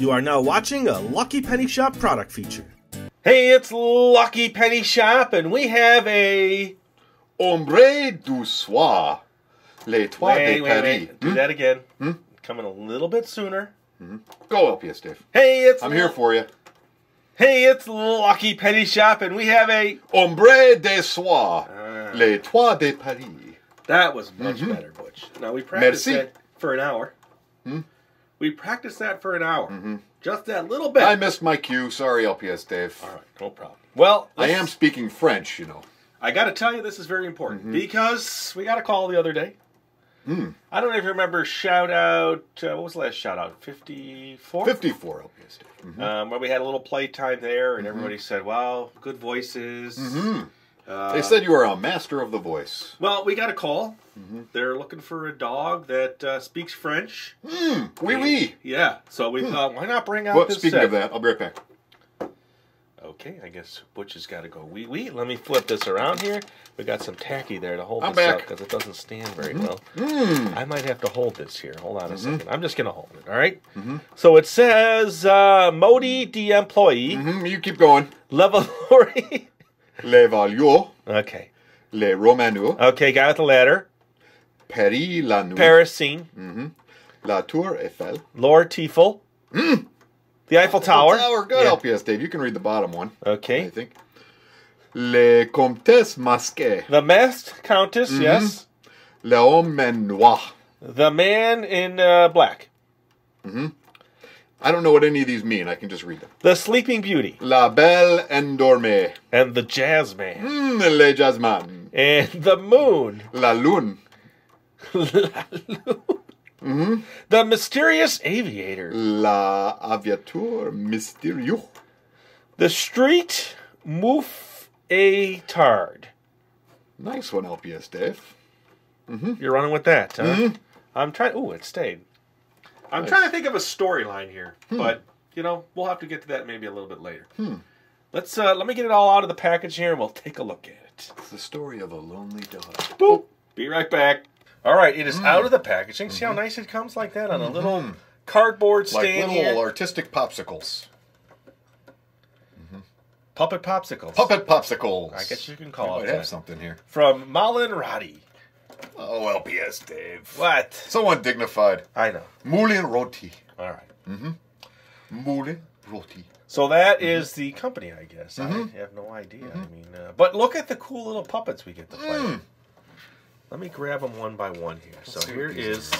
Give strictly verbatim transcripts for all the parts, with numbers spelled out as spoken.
You are now watching a Lucky Penny Shop product feature. Hey, it's Lucky Penny Shop, and we have a... Ombres du soir les toits de paris. Hmm? Do that again. Hmm? Coming a little bit sooner. Mm-hmm. Go help you, Steve. Hey, it's... I'm here for you. Hey, it's Lucky Penny Shop, and we have a... Ombre de soir, ah. Les toits de Paris. That was much mm-hmm. better, Butch. Now, we practiced Merci. that for an hour. Hmm? We practiced that for an hour. Mm-hmm. Just that little bit. I missed my cue. Sorry, L P S Dave. All right, no problem. Well, I am speaking French, you know. I got to tell you, this is very important, mm-hmm. because we got a call the other day. Mm. I don't even remember shout out, uh, what was the last shout out, fifty-four? fifty-four, obviously. Mm-hmm. um, where we had a little playtime there, and mm-hmm. everybody said, wow, good voices. Mm-hmm. uh, they said you were a master of the voice. Well, we got a call. Mm-hmm. They're looking for a dog that uh, speaks French. Mm. Oui, oui. Yeah, so we mm. thought, why not bring out well, this Speaking set? of that, I'll be right back. Okay, I guess Butch has got to go wee wee. Let me flip this around here. We got some tacky there to hold I'm this back. up because it doesn't stand very mm-hmm. well. Mm. I might have to hold this here. Hold on a mm-hmm. second. I'm just going to hold it, all right? Mm-hmm. So it says, uh, Modi de employee. Mm-hmm. You keep going. Levalori. Levalio. Okay. Le Romano. Okay, guy with the ladder. Paris la nuit. Parisine. Mm-hmm. La Tour Eiffel. Lord Tifel. Mm. The Eiffel Tower. The Tower. Good help, yeah. yes, Dave. You can read the bottom one. Okay. I think. Le Comtesse Masquée. The Masked Countess, mm-hmm. yes. Le Homme en Noir. The Man in uh, Black. Mm-hmm. I don't know what any of these mean. I can just read them. The Sleeping Beauty. La Belle Endormée. And the Jazzman. Mm, le Jazzman. And the Moon. La Lune. La Lune. Mm-hmm. The Mysterious Aviator. La Aviateur Mysterieux. The Street Mouf-a-Tard. Nice one, L P S Dave. Mm-hmm. You're running with that, huh? Mm-hmm. I'm trying... Ooh, it stayed. I'm nice. trying to think of a storyline here, hmm. but, you know, we'll have to get to that maybe a little bit later. Hmm. Let's, uh, let me get it all out of the package here, and we'll take a look at it. It's the story of a lonely dog. Boop! Be right back. All right, it is mm. out of the packaging. Mm-hmm. See how nice it comes like that on a little mm-hmm. cardboard stand here? Like little here. artistic popsicles. Mm-hmm. Puppet popsicles. Puppet popsicles. I guess you can call we it might that. have something here. From Moulin Roty. Oh, L P S Dave. What? Someone dignified. I know. Moulin Roty. All right. Mm-hmm. Moulin Roty. So that mm-hmm. is the company, I guess. Mm-hmm. I have no idea. Mm-hmm. I mean, uh, but look at the cool little puppets we get to play. Mm. Let me grab them one by one here. Let's so here is...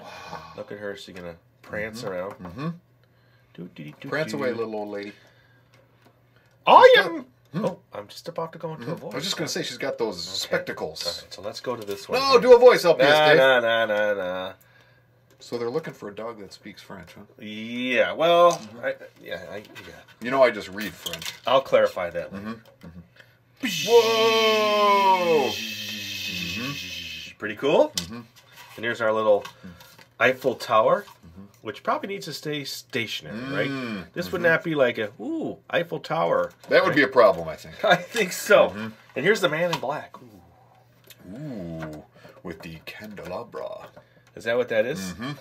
Wow. Look at her. She's going to prance mm-hmm. around. Mm-hmm. do, do, do, do, prance do. away, little old lady. I she's am... Got, oh, I'm just about to go into mm-hmm. a voice. I was just going to say, she's got those okay. spectacles. All right, so let's go to this one. No, here. do a voice, L P S Dave. Nah, nah, nah, nah, nah. So they're looking for a dog that speaks French, huh? Yeah, well... Mm-hmm. I, yeah, I, yeah. You know I just read French. I'll clarify that later. Mm-hmm. Mm-hmm. Whoa! Mm-hmm. Pretty cool. Mm-hmm. And here's our little Eiffel Tower, mm-hmm. which probably needs to stay stationary, mm-hmm. right? This mm-hmm. would not be like a, ooh, Eiffel Tower. That would right? be a problem, I think. I think so. Mm-hmm. And here's the Man in Black. Ooh, ooh, with the candelabra. Is that what that is? Mm-hmm.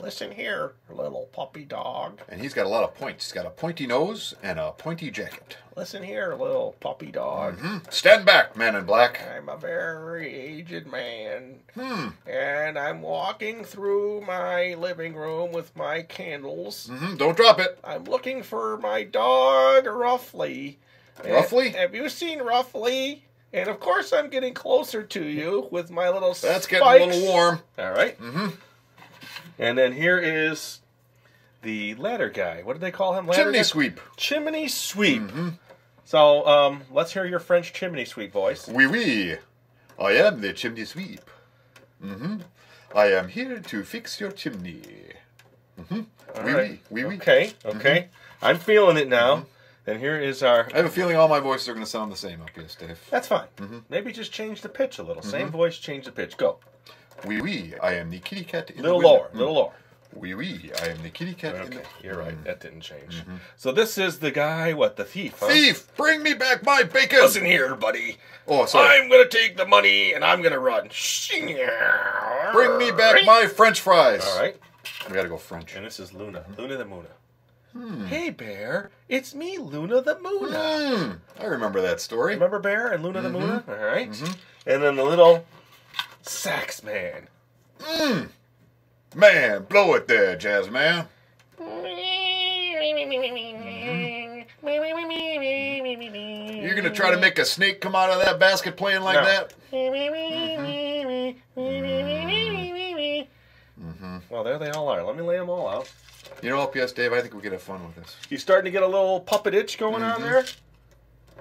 Listen here, little puppy dog. And he's got a lot of points. He's got a pointy nose and a pointy jacket. Listen here, little puppy dog. Mm-hmm. Stand back, Man in Black. I'm a very aged man. Hmm. And I'm walking through my living room with my candles. Mm-hmm. Don't drop it. I'm looking for my dog, Ruffly. Ruffly? And have you seen Ruffly? And of course I'm getting closer to you with my little That's spikes. getting a little warm. All right. Mm-hmm. And then here is the ladder guy. What did they call him? Ladder chimney guy? sweep. Chimney sweep. Mm-hmm. So um, let's hear your French chimney sweep voice. Oui, oui. I am the chimney sweep. Mm-hmm. I am here to fix your chimney. Mm-hmm. All oui, right. oui, oui. Okay, okay. Mm-hmm. I'm feeling it now. Mm-hmm. And here is our... I have a feeling all my voices are going to sound the same, L P S Dave. That's fine. Mm-hmm. Maybe just change the pitch a little. Mm-hmm. Same voice, change the pitch. Go. Oui, oui, I am the kitty cat in little the window. A little lower, a mm. little lower. Oui, oui, I am the kitty cat okay, in the window. You're right, mm. that didn't change. Mm-hmm. So this is the guy, what, the thief, huh? Thief, bring me back my bacon! Listen here, buddy. Oh, sorry. I'm going to take the money, and I'm going to run. Bring me back my French fries. All right. We gotta go French. And this is Luna. Luna the Moona. Hmm. Hey, Bear. It's me, Luna the Moona. Hmm. I remember that story. Remember Bear and Luna mm-hmm. the Moona? All right. Mm-hmm. And then the little sax man. Mm. Man, blow it there, jazz man. Mm-hmm. You're gonna try to make a snake come out of that basket playing like no. that? Mm-hmm. Mm-hmm. Well, there they all are. Let me lay them all out. You know what, P S Dave, I think we could have fun with this. You starting to get a little puppet itch going mm-hmm. on there?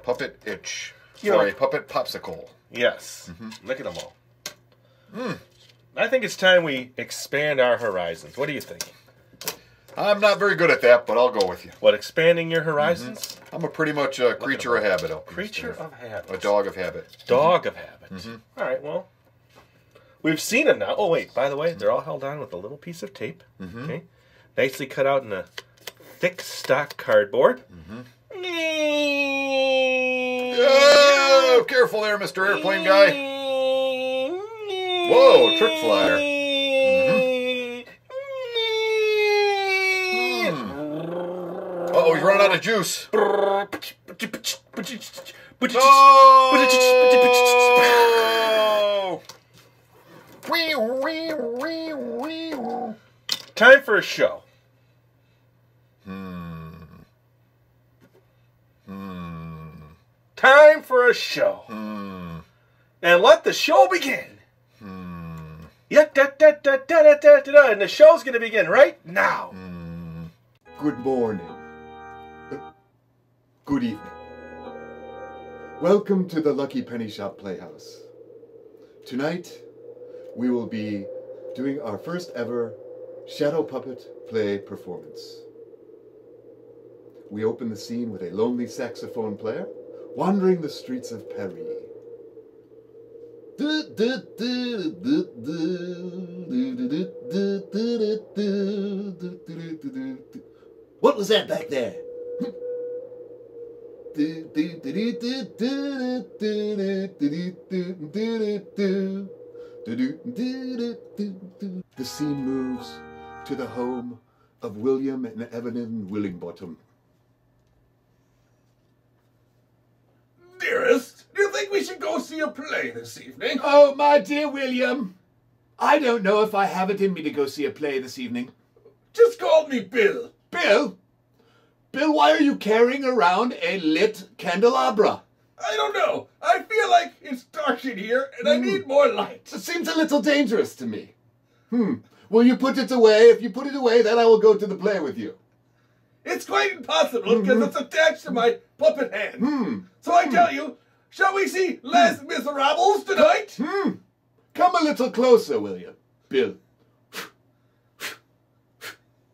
Puppet itch. You or know, a puppet popsicle. Yes. Mm-hmm. Look at them all. Mm. I think it's time we expand our horizons. What do you think? I'm not very good at that, but I'll go with you. What, expanding your horizons? Mm-hmm. I'm a pretty much a creature of habit. I'll creature of habit. A dog of habit. Dog mm-hmm. of habit. Mm-hmm. All right, well, we've seen them now. Oh, wait, by the way, they're all held on with a little piece of tape. Mm-hmm. Okay. Nicely cut out in a thick stock cardboard. Mm-hmm. Oh, careful there, Mister Airplane Guy. Whoa, trick flyer. Mm-hmm. Uh-oh, he's running out of juice. No! Time for a show. Hmm. Hmm. Time for a show. Hmm. And let the show begin. Hmm. Yeah, da, da, da, da, da, da, da, da. And the show's going to begin right now. Hmm. Good morning. Good evening. Welcome to the Lucky Penny Shop Playhouse. Tonight, we will be doing our first ever shadow puppet play performance. We open the scene with a lonely saxophone player wandering the streets of Paris. What was that back there? The scene moves to the home of William and Evelyn Willingbottom. Dearest, do you think we should go see a play this evening? Oh, my dear William, I don't know if I have it in me to go see a play this evening. Just call me Bill. Bill? Bill, why are you carrying around a lit candelabra? I don't know. I feel like it's dark in here and I need more light. It seems a little dangerous to me. Hmm. Will you put it away? If you put it away, then I will go to the play with you. It's quite impossible because mm-hmm. it's attached to my puppet hand. Mm. So I tell you, shall we see Les Miserables tonight? Mm. Come a little closer, will you, Bill?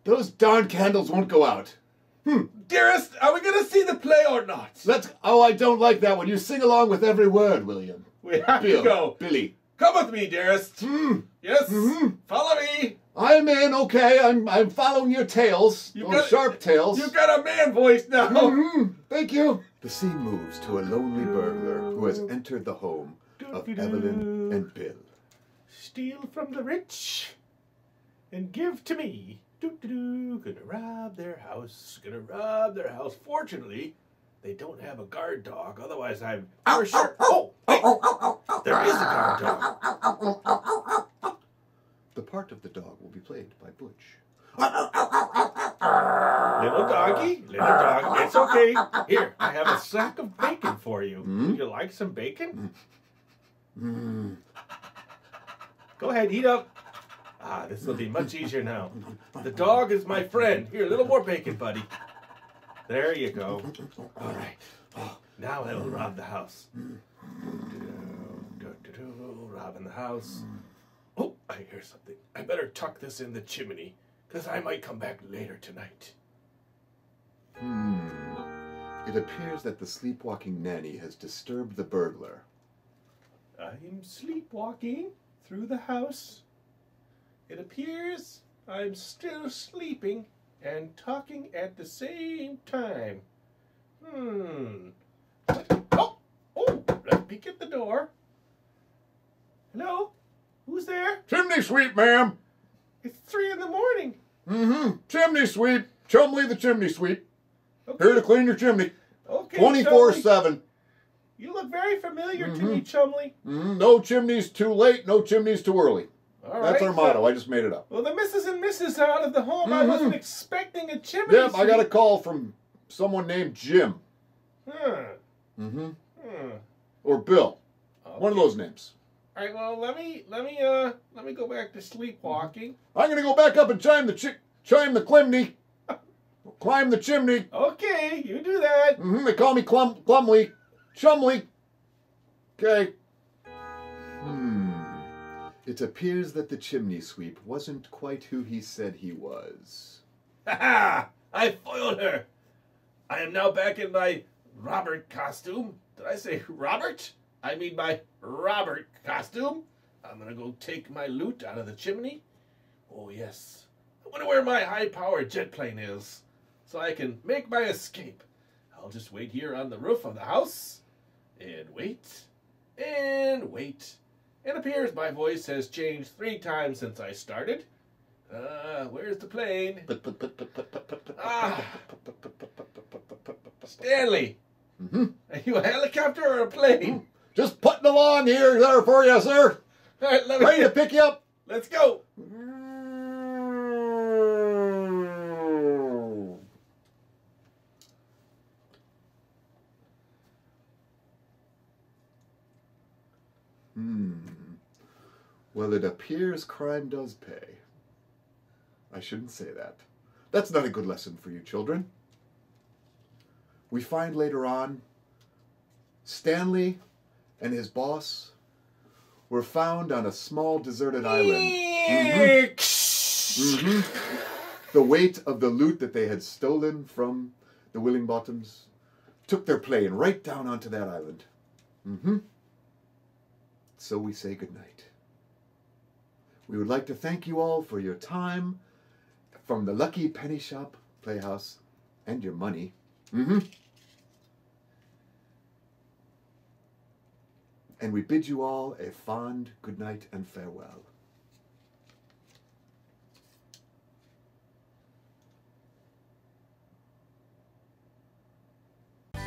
Those darn candles won't go out. Hmm. Dearest, are we going to see the play or not? Let's. Oh, I don't like that one. You sing along with every word, William. We have Bill, to go. Billy. Come with me, dearest. Mm. Yes. Mm-hmm. Follow me. I'm in. Okay. I'm I'm following your tails. You've got sharp tails. You've got a man voice now. Mm-hmm. Thank you. The scene moves to a lonely burglar who has entered the home of Evelyn and Bill. Steal from the rich and give to me. Doo-doo-doo. Gonna rob their house. Gonna rob their house. Fortunately, they don't have a guard dog. Otherwise, I'm for sure. Oh, hey. There is a guard dog. The part of the dog will be played by Butch. Little doggy, little dog. It's okay. Here, I have a sack of bacon for you. Mm? Would you like some bacon? Mm. Go ahead, eat up. Ah, this will be much easier now. The dog is my friend. Here, a little more bacon, buddy. There you go. All right. Oh, now I will rob the house. Robbing the house. Oh, I hear something. I better tuck this in the chimney, because I might come back later tonight. Hmm. It appears that the sleepwalking nanny has disturbed the burglar. I'm sleepwalking through the house. It appears I'm still sleeping and talking at the same time. Hmm. Oh! Oh! Let me get the door. Hello? Who's there? Chimney sweep, ma'am. It's three in the morning. Mm-hmm. Chimney sweep. Chumley the chimney sweep. Okay. Here to clean your chimney. Okay, twenty-four seven. You look very familiar mm-hmm. to me, Chumley. Mm-hmm. No chimneys too late, no chimneys too early. All That's right, our motto. So, I just made it up. Well, the missus and missus are out of the home. Mm-hmm. I wasn't expecting a chimney Yep, sweep. I got a call from someone named Jim. Huh. Mm-hmm. Hmm. Or Bill. Okay. One of those names. All right, well, let me let me uh let me go back to sleepwalking. I'm gonna go back up and chime the chi chime the chimney. Climb the chimney. Okay, you do that. Mm-hmm. They call me Clum Clumley. Chumley. Okay. Hmm. It appears that the chimney sweep wasn't quite who he said he was. Ha ha! I foiled her. I am now back in my Robert costume. Did I say Robert? I mean my Robert costume. I'm gonna go take my loot out of the chimney. Oh yes. I wonder where my high-powered jet plane is, so I can make my escape. I'll just wait here on the roof of the house, and wait, and wait. It appears my voice has changed three times since I started. Uh, where's the plane? Ah, Stanley, mm-hmm. Are you a helicopter or a plane? Just putting along here there for you, sir. All right, let me ready to pick you up. Let's go. Well, it appears crime does pay. I shouldn't say that. That's not a good lesson for you children. We find later on, Stanley and his boss were found on a small deserted island. Mm-hmm. Mm-hmm. The weight of the loot that they had stolen from the Willingbottoms took their plane right down onto that island. Mm-hmm. So we say goodnight. We would like to thank you all for your time from the Lucky Penny Shop, Playhouse, and your money. Mm-hmm. And we bid you all a fond good night and farewell.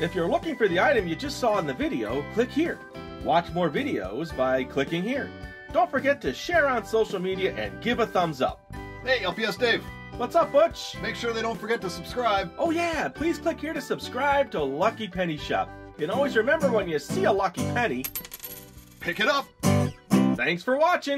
If you're looking for the item you just saw in the video, click here. Watch more videos by clicking here. Don't forget to share on social media and give a thumbs up. Hey, L P S Dave. What's up, Butch? Make sure they don't forget to subscribe. Oh yeah, please click here to subscribe to Lucky Penny Shop. And always remember, when you see a lucky penny, pick it up. Thanks for watching.